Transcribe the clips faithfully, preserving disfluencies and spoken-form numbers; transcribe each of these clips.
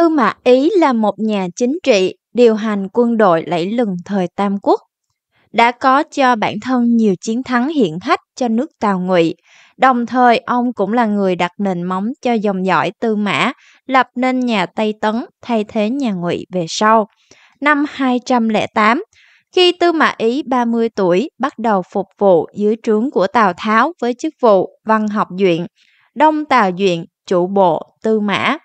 Tư Mã Ý là một nhà chính trị, điều hành quân đội lẫy lừng thời Tam Quốc, đã có cho bản thân nhiều chiến thắng hiển hách cho nước Tào Ngụy. Đồng thời, ông cũng là người đặt nền móng cho dòng dõi Tư Mã, lập nên nhà Tây Tấn thay thế nhà Ngụy về sau. Năm hai trăm lẻ tám, khi Tư Mã Ý ba mươi tuổi bắt đầu phục vụ dưới trướng của Tào Tháo với chức vụ Văn Học Duyện, Đông Tào Duyện, chủ bộ Tư Mã.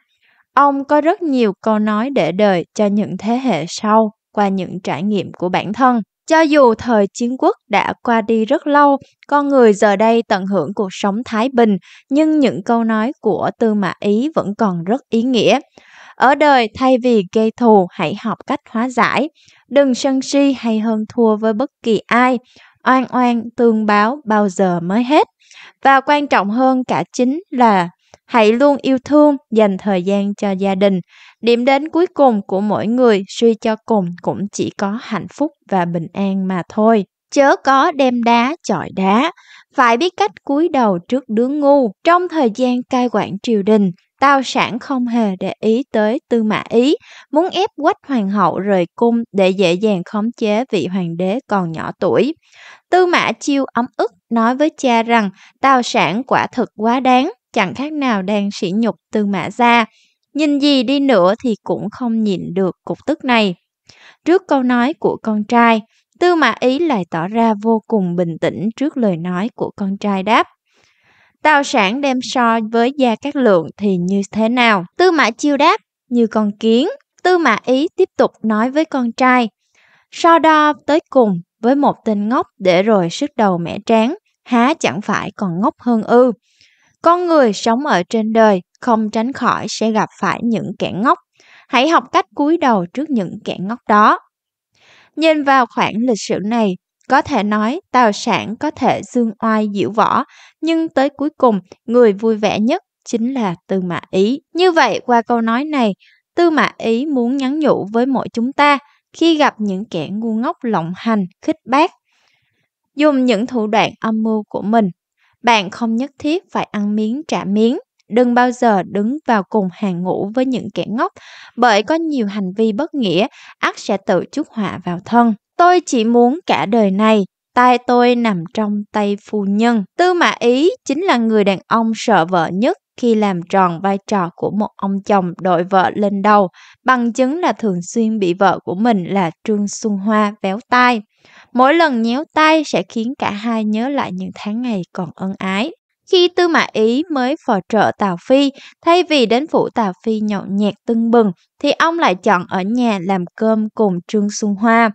Ông có rất nhiều câu nói để đời cho những thế hệ sau qua những trải nghiệm của bản thân. Cho dù thời chiến quốc đã qua đi rất lâu, con người giờ đây tận hưởng cuộc sống thái bình, nhưng những câu nói của Tư Mã Ý vẫn còn rất ý nghĩa. Ở đời, thay vì gây thù, hãy học cách hóa giải. Đừng sân si hay hơn thua với bất kỳ ai. Oan oan tương báo bao giờ mới hết. Và quan trọng hơn cả chính là hãy luôn yêu thương, dành thời gian cho gia đình. Điểm đến cuối cùng của mỗi người suy cho cùng cũng chỉ có hạnh phúc và bình an mà thôi. Chớ có đem đá chọi đá, phải biết cách cúi đầu trước đứa ngu. Trong thời gian cai quản triều đình, Tào Sảng không hề để ý tới Tư Mã Ý, muốn ép Quách Hoàng hậu rời cung để dễ dàng khống chế vị hoàng đế còn nhỏ tuổi. Tư Mã Chiêu ấm ức nói với cha rằng Tào Sảng quả thực quá đáng, chẳng khác nào đang sỉ nhục Tư Mã gia. Nhìn gì đi nữa thì cũng không nhịn được cục tức này. Trước câu nói của con trai, Tư Mã Ý lại tỏ ra vô cùng bình tĩnh trước lời nói của con trai, đáp: Tào Sảng đem so với Gia Cát Lượng thì như thế nào? Tư Mã Chiêu đáp: Như con kiến. Tư Mã Ý tiếp tục nói với con trai: So đo tới cùng với một tên ngốc để rồi sứt đầu mẻ trán, há chẳng phải còn ngốc hơn ư? Con người sống ở trên đời không tránh khỏi sẽ gặp phải những kẻ ngốc. Hãy học cách cúi đầu trước những kẻ ngốc đó. Nhìn vào khoảng lịch sử này, có thể nói Tào Sảng có thể dương oai diễu võ, nhưng tới cuối cùng người vui vẻ nhất chính là Tư Mã Ý. Như vậy, qua câu nói này, Tư Mã Ý muốn nhắn nhủ với mỗi chúng ta khi gặp những kẻ ngu ngốc lộng hành, khích bác, dùng những thủ đoạn âm mưu của mình. Bạn không nhất thiết phải ăn miếng trả miếng, đừng bao giờ đứng vào cùng hàng ngũ với những kẻ ngốc, bởi có nhiều hành vi bất nghĩa, ắt sẽ tự chuốc họa vào thân. Tôi chỉ muốn cả đời này, tay tôi nằm trong tay phu nhân. Tư Mã Ý chính là người đàn ông sợ vợ nhất khi làm tròn vai trò của một ông chồng đội vợ lên đầu, bằng chứng là thường xuyên bị vợ của mình là Trương Xuân Hoa véo tai. Mỗi lần nhéo tay sẽ khiến cả hai nhớ lại những tháng ngày còn ân ái. Khi Tư Mã Ý mới phò trợ Tào Phi, thay vì đến phủ Tào Phi nhậu nhẹt tưng bừng, thì ông lại chọn ở nhà làm cơm cùng Trương Xuân Hoa.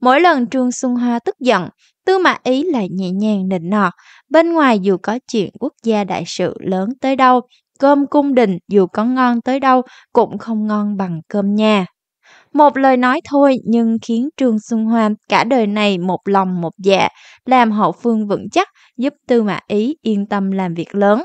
Mỗi lần Trương Xuân Hoa tức giận, Tư Mã Ý lại nhẹ nhàng nịnh nọt. Bên ngoài dù có chuyện quốc gia đại sự lớn tới đâu, cơm cung đình dù có ngon tới đâu cũng không ngon bằng cơm nhà. Một lời nói thôi nhưng khiến Trương Xuân Hoa cả đời này một lòng một dạ, làm hậu phương vững chắc, giúp Tư Mã Ý yên tâm làm việc lớn.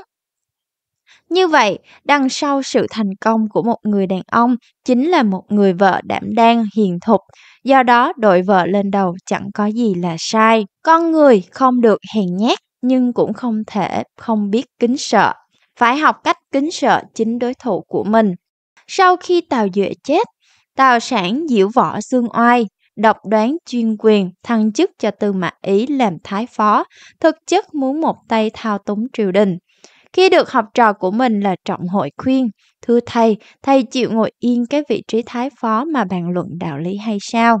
Như vậy, đằng sau sự thành công của một người đàn ông chính là một người vợ đảm đang, hiền thục. Do đó, đội vợ lên đầu chẳng có gì là sai. Con người không được hèn nhát nhưng cũng không thể không biết kính sợ. Phải học cách kính sợ chính đối thủ của mình. Sau khi Tào Duệ chết, Tào Sảng diễu võ dương oai, độc đoán chuyên quyền, thăng chức cho Tư Mã Ý làm thái phó, thực chất muốn một tay thao túng triều đình. Khi được học trò của mình là Trọng Hội khuyên: Thưa thầy, thầy chịu ngồi yên cái vị trí thái phó mà bàn luận đạo lý hay sao?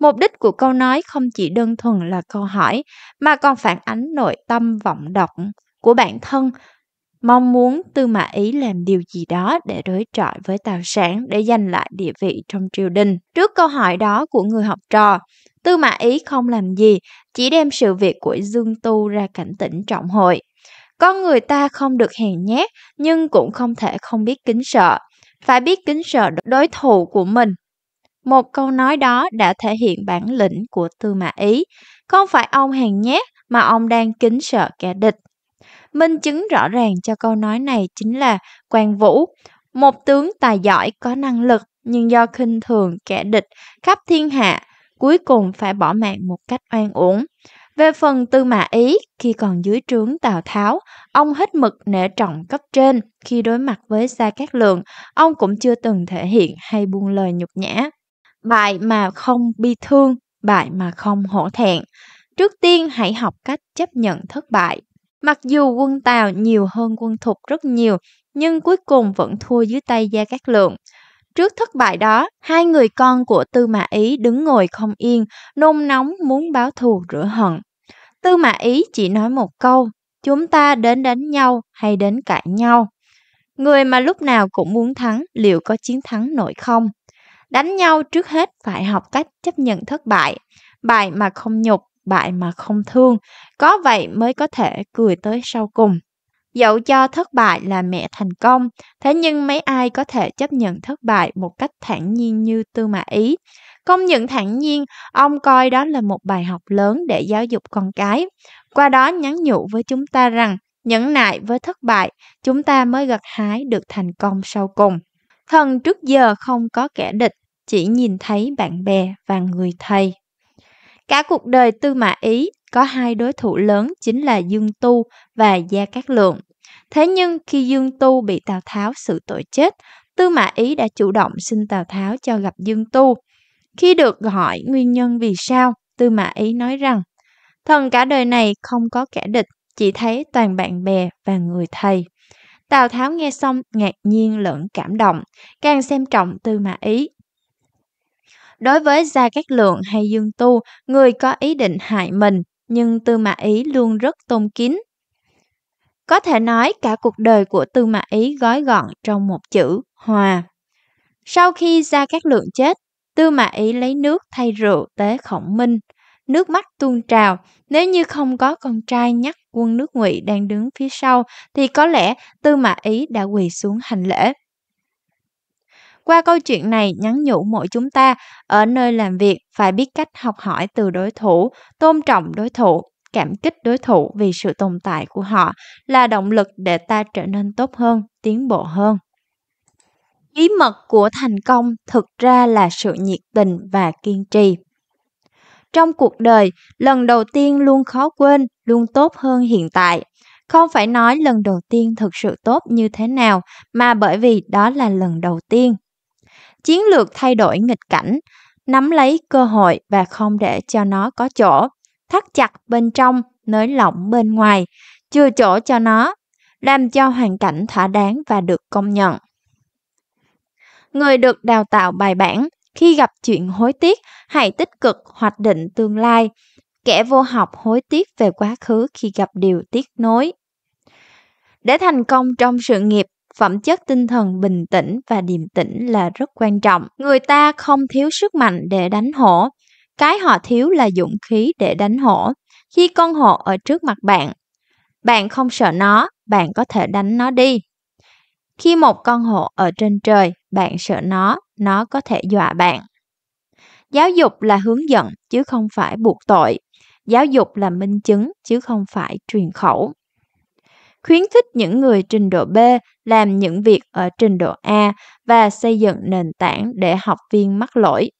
Mục đích của câu nói không chỉ đơn thuần là câu hỏi, mà còn phản ánh nội tâm vọng động của bản thân, mong muốn Tư Mã Ý làm điều gì đó để đối chọi với Tào Sảng để giành lại địa vị trong triều đình. Trước câu hỏi đó của người học trò, Tư Mã Ý không làm gì, chỉ đem sự việc của Dương Tu ra cảnh tỉnh Trọng Hội. Con người ta không được hèn nhát, nhưng cũng không thể không biết kính sợ. Phải biết kính sợ đối thủ của mình. Một câu nói đó đã thể hiện bản lĩnh của Tư Mã Ý. Không phải ông hèn nhát mà ông đang kính sợ kẻ địch. Minh chứng rõ ràng cho câu nói này chính là Quan Vũ, một tướng tài giỏi có năng lực nhưng do khinh thường kẻ địch khắp thiên hạ, cuối cùng phải bỏ mạng một cách oan uổng. Về phần Tư Mã Ý, khi còn dưới trướng Tào Tháo, ông hết mực nể trọng cấp trên. Khi đối mặt với Gia Cát Lượng, ông cũng chưa từng thể hiện hay buông lời nhục nhã. Bại mà không bi thương, bại mà không hổ thẹn. Trước tiên hãy học cách chấp nhận thất bại. Mặc dù quân Tào nhiều hơn quân Thục rất nhiều, nhưng cuối cùng vẫn thua dưới tay Gia Cát Lượng. Trước thất bại đó, hai người con của Tư Mã Ý đứng ngồi không yên, nôn nóng muốn báo thù rửa hận. Tư Mã Ý chỉ nói một câu, chúng ta đến đánh nhau hay đến cãi nhau? Người mà lúc nào cũng muốn thắng, liệu có chiến thắng nổi không? Đánh nhau trước hết phải học cách chấp nhận thất bại, bại mà không nhục, bại mà không thương, có vậy mới có thể cười tới sau cùng. Dẫu cho thất bại là mẹ thành công, thế nhưng mấy ai có thể chấp nhận thất bại một cách thản nhiên như Tư Mã Ý. Công nhận thản nhiên, ông coi đó là một bài học lớn để giáo dục con cái. Qua đó nhắn nhủ với chúng ta rằng, nhẫn nại với thất bại, chúng ta mới gặt hái được thành công sau cùng. Thần trước giờ không có kẻ địch, chỉ nhìn thấy bạn bè và người thầy. Cả cuộc đời Tư Mã Ý có hai đối thủ lớn chính là Dương Tu và Gia Cát Lượng. Thế nhưng khi Dương Tu bị Tào Tháo xử tội chết, Tư Mã Ý đã chủ động xin Tào Tháo cho gặp Dương Tu. Khi được hỏi nguyên nhân vì sao, Tư Mã Ý nói rằng, thần cả đời này không có kẻ địch, chỉ thấy toàn bạn bè và người thầy. Tào Tháo nghe xong ngạc nhiên lẫn cảm động, càng xem trọng Tư Mã Ý. Đối với Gia Cát Lượng hay Dương Tu, người có ý định hại mình, nhưng Tư Mã Ý luôn rất tôn kính. Có thể nói cả cuộc đời của Tư Mã Ý gói gọn trong một chữ, hòa. Sau khi Gia Cát Lượng chết, Tư Mã Ý lấy nước thay rượu tế Khổng Minh. Nước mắt tuôn trào, nếu như không có con trai nhắc quân nước Ngụy đang đứng phía sau, thì có lẽ Tư Mã Ý đã quỳ xuống hành lễ. Qua câu chuyện này nhắn nhủ mỗi chúng ta, ở nơi làm việc phải biết cách học hỏi từ đối thủ, tôn trọng đối thủ, cảm kích đối thủ vì sự tồn tại của họ là động lực để ta trở nên tốt hơn, tiến bộ hơn. Bí mật của thành công thực ra là sự nhiệt tình và kiên trì. Trong cuộc đời, lần đầu tiên luôn khó quên, luôn tốt hơn hiện tại. Không phải nói lần đầu tiên thực sự tốt như thế nào, mà bởi vì đó là lần đầu tiên. Chiến lược thay đổi nghịch cảnh, nắm lấy cơ hội và không để cho nó có chỗ, thắt chặt bên trong, nới lỏng bên ngoài, chừa chỗ cho nó, làm cho hoàn cảnh thỏa đáng và được công nhận. Người được đào tạo bài bản, khi gặp chuyện hối tiếc, hãy tích cực hoạch định tương lai. Kẻ vô học hối tiếc về quá khứ khi gặp điều tiếc nối. Để thành công trong sự nghiệp, phẩm chất tinh thần bình tĩnh và điềm tĩnh là rất quan trọng. Người ta không thiếu sức mạnh để đánh hổ. Cái họ thiếu là dũng khí để đánh hổ. Khi con hổ ở trước mặt bạn, bạn không sợ nó, bạn có thể đánh nó đi. Khi một con hổ ở trên trời, bạn sợ nó, nó có thể dọa bạn. Giáo dục là hướng dẫn chứ không phải buộc tội. Giáo dục là minh chứng chứ không phải truyền khẩu. Khuyến khích những người trình độ B làm những việc ở trình độ A và xây dựng nền tảng để học viên mắc lỗi.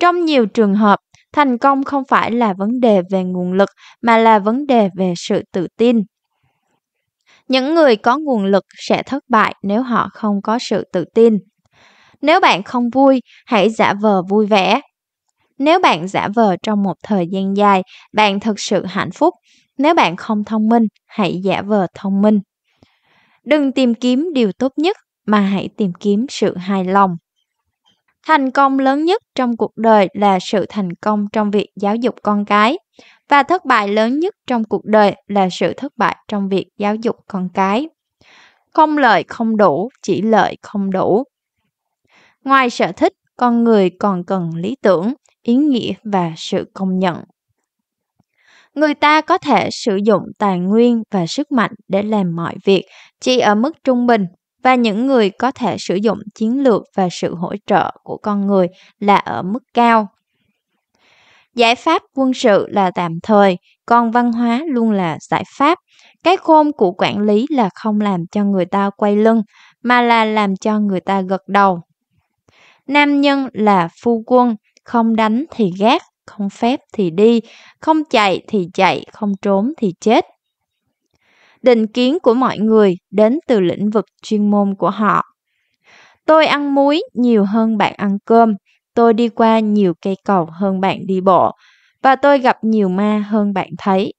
Trong nhiều trường hợp, thành công không phải là vấn đề về nguồn lực mà là vấn đề về sự tự tin. Những người có nguồn lực sẽ thất bại nếu họ không có sự tự tin. Nếu bạn không vui, hãy giả vờ vui vẻ. Nếu bạn giả vờ trong một thời gian dài, bạn thực sự hạnh phúc. Nếu bạn không thông minh, hãy giả vờ thông minh. Đừng tìm kiếm điều tốt nhất, mà hãy tìm kiếm sự hài lòng. Thành công lớn nhất trong cuộc đời là sự thành công trong việc giáo dục con cái. Và thất bại lớn nhất trong cuộc đời là sự thất bại trong việc giáo dục con cái. Không lợi không đủ, chỉ lợi không đủ. Ngoài sở thích, con người còn cần lý tưởng, ý nghĩa và sự công nhận. Người ta có thể sử dụng tài nguyên và sức mạnh để làm mọi việc chỉ ở mức trung bình, và những người có thể sử dụng chiến lược và sự hỗ trợ của con người là ở mức cao. Giải pháp quân sự là tạm thời, còn văn hóa luôn là giải pháp. Cái khôn của quản lý là không làm cho người ta quay lưng, mà là làm cho người ta gật đầu. Nam nhân là phu quân, không đánh thì gác, không phép thì đi, không chạy thì chạy, không trốn thì chết. Định kiến của mọi người đến từ lĩnh vực chuyên môn của họ. Tôi ăn muối nhiều hơn bạn ăn cơm, tôi đi qua nhiều cây cầu hơn bạn đi bộ, và tôi gặp nhiều ma hơn bạn thấy.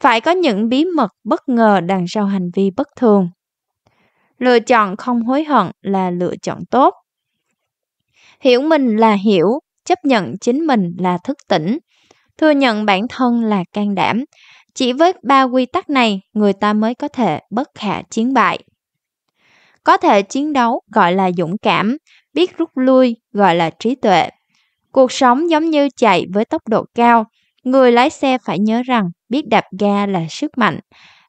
Phải có những bí mật bất ngờ đằng sau hành vi bất thường. Lựa chọn không hối hận là lựa chọn tốt. Hiểu mình là hiểu, chấp nhận chính mình là thức tỉnh, thừa nhận bản thân là can đảm. Chỉ với ba quy tắc này, người ta mới có thể bất khả chiến bại. Có thể chiến đấu gọi là dũng cảm, biết rút lui gọi là trí tuệ. Cuộc sống giống như chạy với tốc độ cao, người lái xe phải nhớ rằng biết đạp ga là sức mạnh,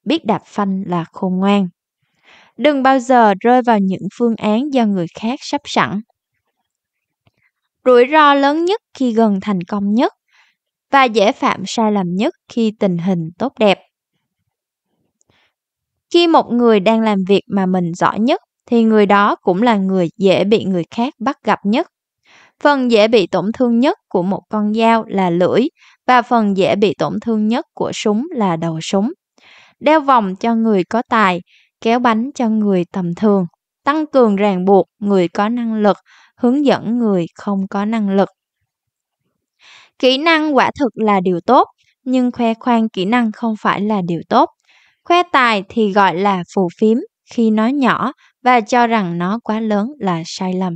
biết đạp phanh là khôn ngoan. Đừng bao giờ rơi vào những phương án do người khác sắp sẵn. Rủi ro lớn nhất khi gần thành công nhất và dễ phạm sai lầm nhất khi tình hình tốt đẹp. Khi một người đang làm việc mà mình giỏi nhất thì người đó cũng là người dễ bị người khác bắt gặp nhất. Phần dễ bị tổn thương nhất của một con dao là lưỡi và phần dễ bị tổn thương nhất của súng là đầu súng. Đeo vòng cho người có tài, kéo bánh cho người tầm thường, tăng cường ràng buộc người có năng lực, hướng dẫn người không có năng lực. Kỹ năng quả thực là điều tốt, nhưng khoe khoang kỹ năng không phải là điều tốt. Khoe tài thì gọi là phù phiếm khi nói nhỏ và cho rằng nó quá lớn là sai lầm.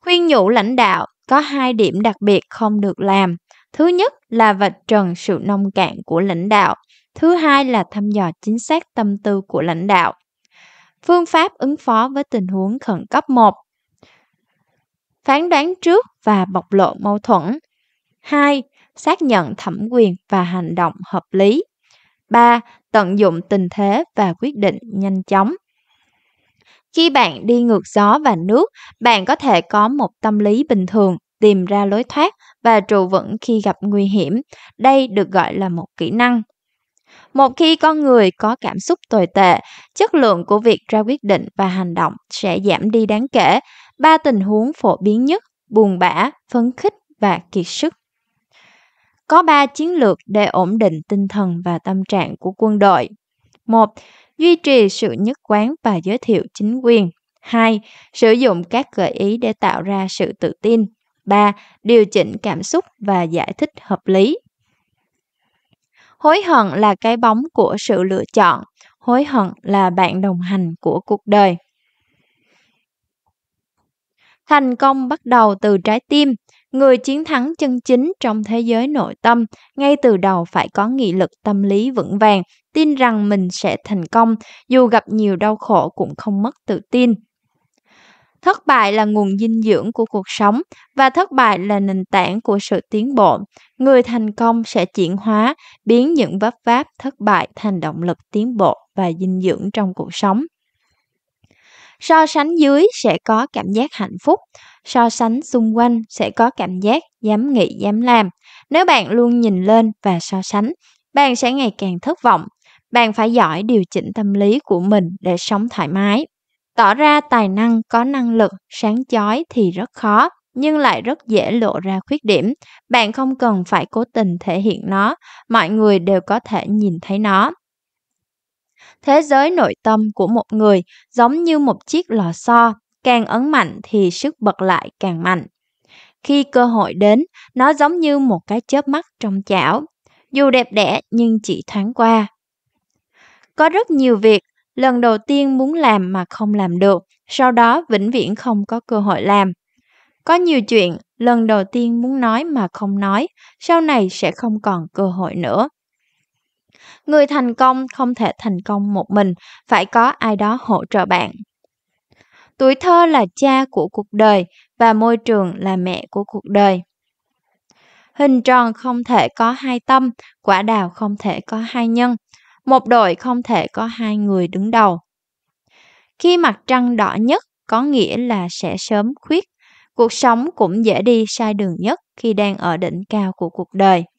Khuyên nhủ lãnh đạo có hai điểm đặc biệt không được làm. Thứ nhất là vạch trần sự nông cạn của lãnh đạo. Thứ hai là thăm dò chính xác tâm tư của lãnh đạo. Phương pháp ứng phó với tình huống khẩn cấp một. Phán đoán trước và bộc lộ mâu thuẫn. Hai. Xác nhận thẩm quyền và hành động hợp lý. Ba. Tận dụng tình thế và quyết định nhanh chóng. Khi bạn đi ngược gió và nước, bạn có thể có một tâm lý bình thường, tìm ra lối thoát và trụ vững khi gặp nguy hiểm. Đây được gọi là một kỹ năng. Một khi con người có cảm xúc tồi tệ, chất lượng của việc ra quyết định và hành động sẽ giảm đi đáng kể. Ba tình huống phổ biến nhất: buồn bã, phấn khích và kiệt sức. Có ba chiến lược để ổn định tinh thần và tâm trạng của quân đội. một. Duy trì sự nhất quán và giới thiệu chính quyền. hai. Sử dụng các gợi ý để tạo ra sự tự tin. ba. Điều chỉnh cảm xúc và giải thích hợp lý. Hối hận là cái bóng của sự lựa chọn. Hối hận là bạn đồng hành của cuộc đời. Thành công bắt đầu từ trái tim. Người chiến thắng chân chính trong thế giới nội tâm, ngay từ đầu phải có nghị lực tâm lý vững vàng, tin rằng mình sẽ thành công, dù gặp nhiều đau khổ cũng không mất tự tin. Thất bại là nguồn dinh dưỡng của cuộc sống, và thất bại là nền tảng của sự tiến bộ. Người thành công sẽ chuyển hóa, biến những vấp váp thất bại thành động lực tiến bộ và dinh dưỡng trong cuộc sống. So sánh dưới sẽ có cảm giác hạnh phúc, so sánh xung quanh sẽ có cảm giác dám nghĩ dám làm. Nếu bạn luôn nhìn lên và so sánh, bạn sẽ ngày càng thất vọng. Bạn phải giỏi điều chỉnh tâm lý của mình để sống thoải mái. Tỏ ra tài năng, có năng lực, sáng chói thì rất khó, nhưng lại rất dễ lộ ra khuyết điểm. Bạn không cần phải cố tình thể hiện nó, mọi người đều có thể nhìn thấy nó. Thế giới nội tâm của một người giống như một chiếc lò xo, càng ấn mạnh thì sức bật lại càng mạnh. Khi cơ hội đến, nó giống như một cái chớp mắt trong chảo, dù đẹp đẽ nhưng chỉ thoáng qua. Có rất nhiều việc, lần đầu tiên muốn làm mà không làm được, sau đó vĩnh viễn không có cơ hội làm. Có nhiều chuyện, lần đầu tiên muốn nói mà không nói, sau này sẽ không còn cơ hội nữa. Người thành công không thể thành công một mình, phải có ai đó hỗ trợ bạn. Tuổi thơ là cha của cuộc đời và môi trường là mẹ của cuộc đời. Hình tròn không thể có hai tâm, quả đào không thể có hai nhân, một đội không thể có hai người đứng đầu. Khi mặt trăng đỏ nhất có nghĩa là sẽ sớm khuyết, cuộc sống cũng dễ đi sai đường nhất khi đang ở đỉnh cao của cuộc đời.